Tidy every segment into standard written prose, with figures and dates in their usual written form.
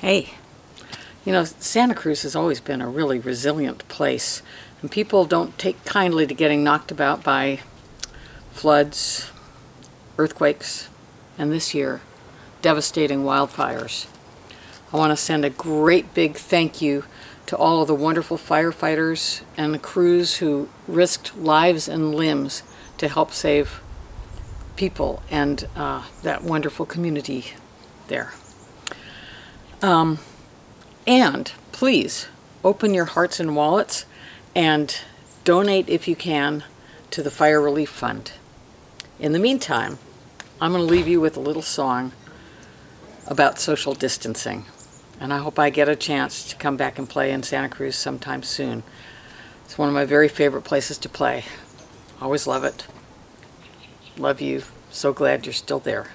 Hey, you know, Santa Cruz has always been a really resilient place, and people don't take kindly to getting knocked about by floods, earthquakes, and this year, devastating wildfires. I want to send a great big thank you to all of the wonderful firefighters and the crews who risked lives and limbs to help save people and that wonderful community there. And please open your hearts and wallets and donate if you can to the Fire Relief Fund. In the meantime, I'm going to leave you with a little song about social distancing, and I hope I get a chance to come back and play in Santa Cruz sometime soon. It's one of my very favorite places to play. Always love it. Love you. So glad you're still there.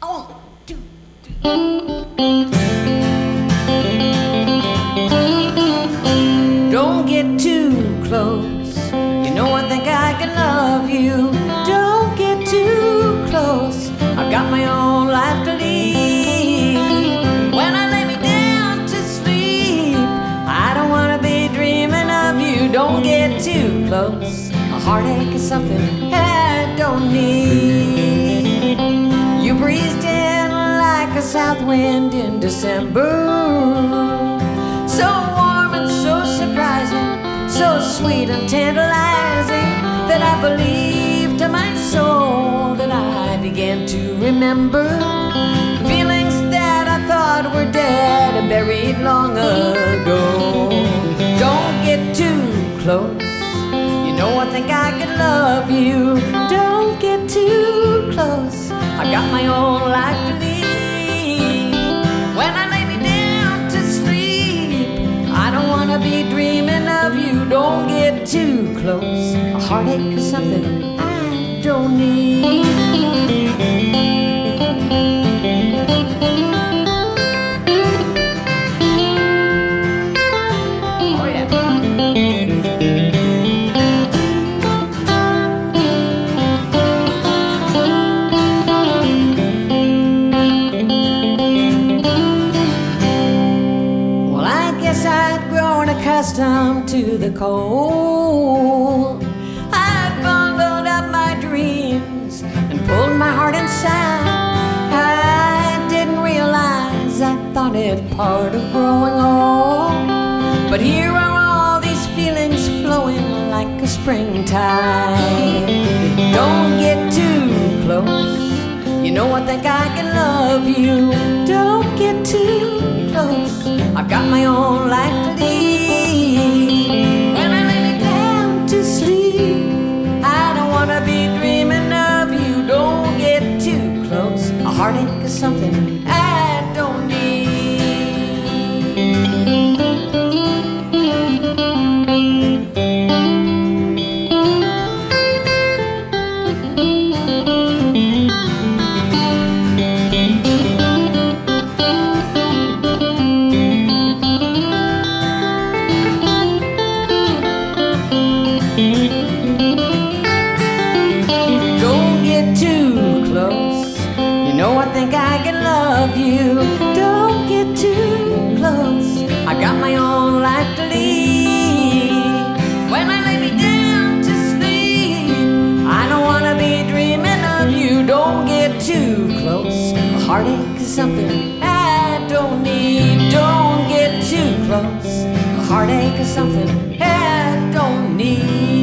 1, 2, 3. Don't get too close. You know I think I can love you. Don't get too close. I've got my own life to lead. When I lay me down to sleep, I don't want to be dreaming of you. Don't get too close. A heartache is something I don't need. You breezed in like a south wind in December, so warm and so surprising, so sweet and tantalizing, that I believed in my soul that I began to remember feelings that I thought were dead and buried long ago. Don't get too close. You know I think I can love you. Don't get too close. I got my own life to lead. When I lay me down to sleep, I don't want to be dreaming of you. Don't get too close. A heartache is something I don't need. To the cold, I bundled up my dreams and pulled my heart inside. I didn't realize I thought it part of growing old, but here are all these feelings flowing like a springtide. Don't get too close. You know I think I can love you. Don't get too close. I've got my own life to lead. When I lay me down to sleep, I don't want to be dreaming of you. Don't get too close. A heartache is something I don't need. Heartache is something I don't need. Don't get too close. A heartache is something I don't need.